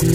15-16 की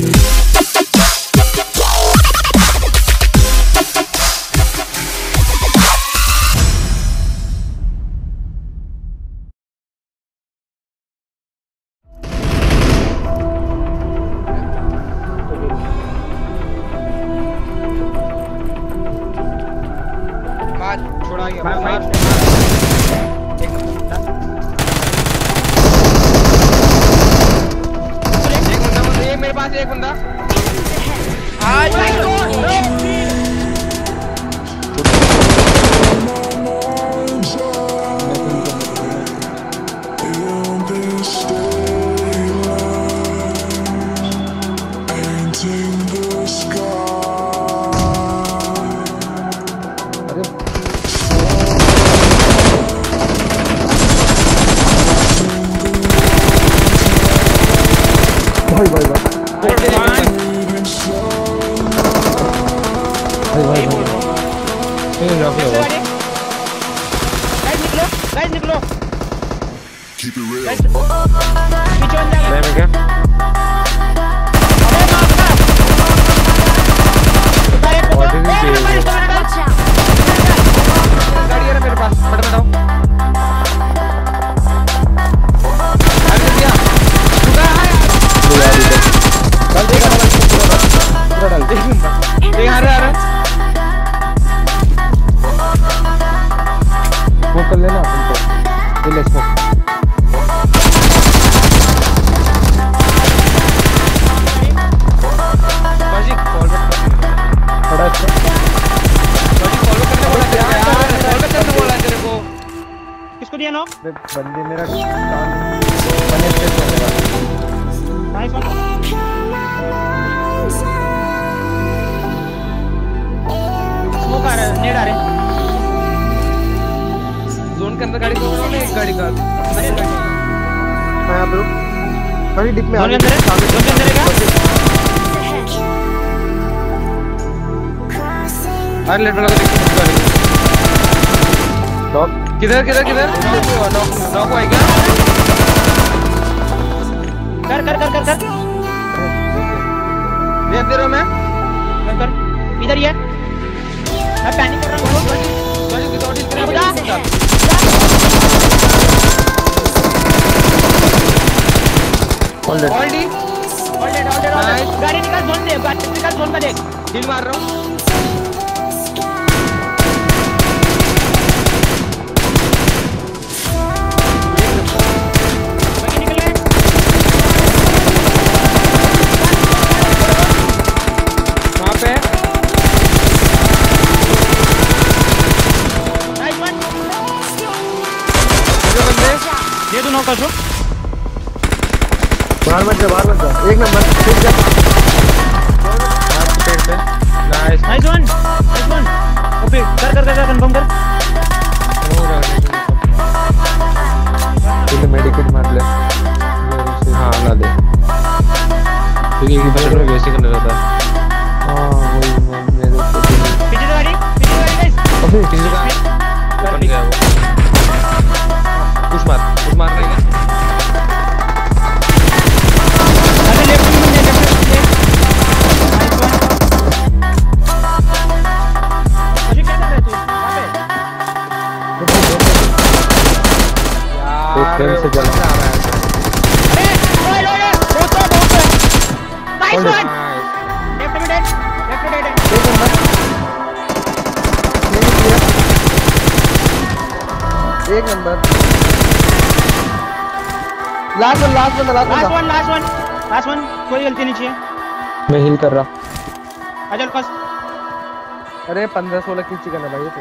चिकन है भाई तो।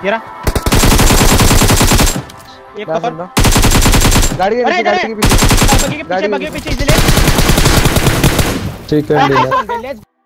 तेरा एक कवर गाड़ी के पीछे ठीक है।